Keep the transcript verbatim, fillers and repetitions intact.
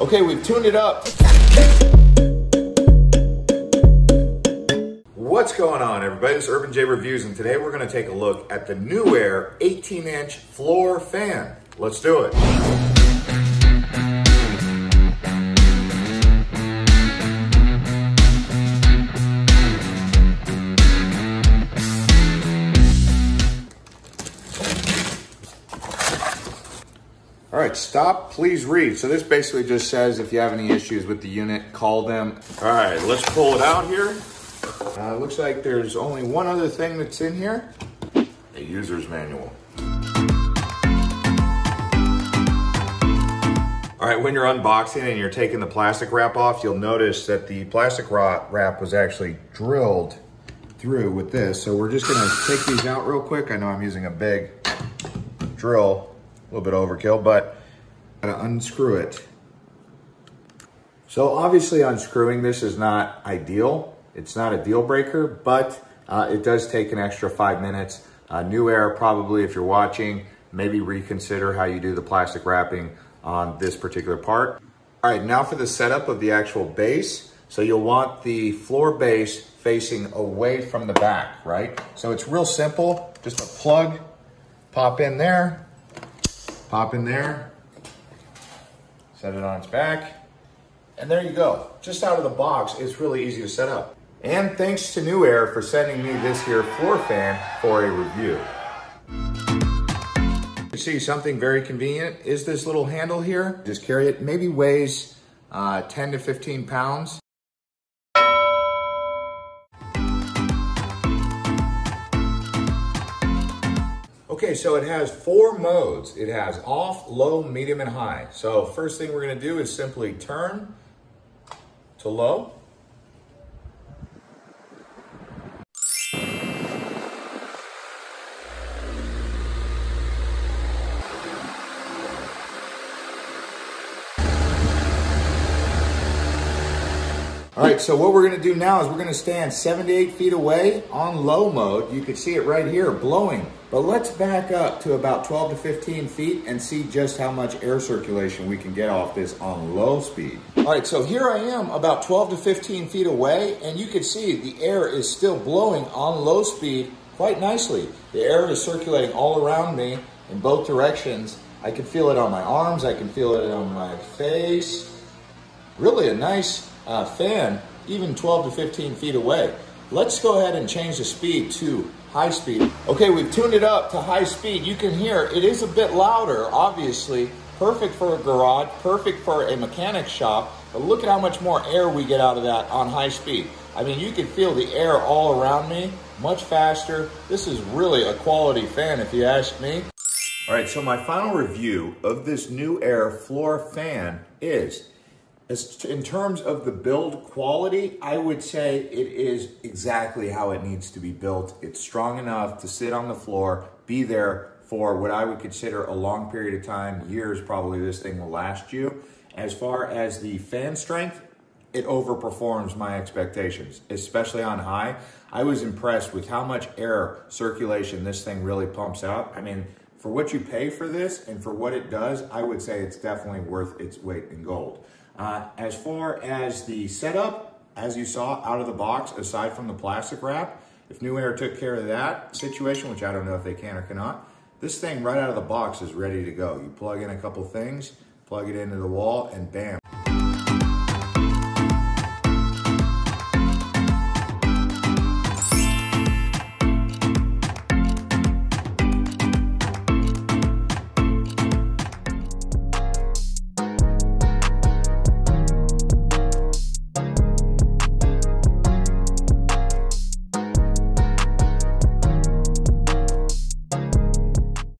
Okay, we've tuned it up. What's going on, everybody? It's Urban J Reviews, and today we're going to take a look at the Nuaire eighteen inch floor fan. Let's do it. All right, stop, please read. So this basically just says if you have any issues with the unit, call them. All right, let's pull it out here. Uh, looks like there's only one other thing that's in here, a user's manual. All right, when you're unboxing and you're taking the plastic wrap off, you'll notice that the plastic wrap was actually drilled through with this. So we're just gonna take these out real quick. I know I'm using a big drill. A little bit overkill, but gotta unscrew it. So obviously unscrewing this is not ideal. It's not a deal breaker, but uh, it does take an extra five minutes. Uh, Nuaire, probably if you're watching, maybe reconsider how you do the plastic wrapping on this particular part. All right, now for the setup of the actual base. So you'll want the floor base facing away from the back, right? So it's real simple, just a plug, pop in there, pop in there, set it on its back, and there you go. Just out of the box, it's really easy to set up. And thanks to Nuaire for sending me this here floor fan for a review. You see, something very convenient is this little handle here. Just carry it, maybe weighs uh, ten to fifteen pounds. Okay, so it has four modes. It has off, low, medium, and high. So first thing we're gonna do is simply turn to low. All right, so what we're gonna do now is we're gonna stand seven to eight feet away on low mode. You can see it right here blowing, but let's back up to about twelve to fifteen feet and see just how much air circulation we can get off this on low speed. All right, so here I am about twelve to fifteen feet away, and you can see the air is still blowing on low speed quite nicely. The air is circulating all around me in both directions. I can feel it on my arms, I can feel it on my face. Really a nice, Uh, fan, even twelve to fifteen feet away. Let's go ahead and change the speed to high speed. Okay, we've tuned it up to high speed. You can hear it is a bit louder, obviously. Perfect for a garage, perfect for a mechanic shop, but look at how much more air we get out of that on high speed. I mean, you can feel the air all around me, much faster. This is really a quality fan if you ask me. All right, so my final review of this Nuaire floor fan is, As in terms of the build quality, I would say it is exactly how it needs to be built. It's strong enough to sit on the floor, be there for what I would consider a long period of time, years probably this thing will last you. As far as the fan strength, it overperforms my expectations, especially on high. I was impressed with how much air circulation this thing really pumps out. I mean, for what you pay for this and for what it does, I would say it's definitely worth its weight in gold. Uh, as far as the setup, as you saw out of the box, aside from the plastic wrap, if Nuaire took care of that situation, which I don't know if they can or cannot, this thing right out of the box is ready to go. You plug in a couple things, plug it into the wall, and bam.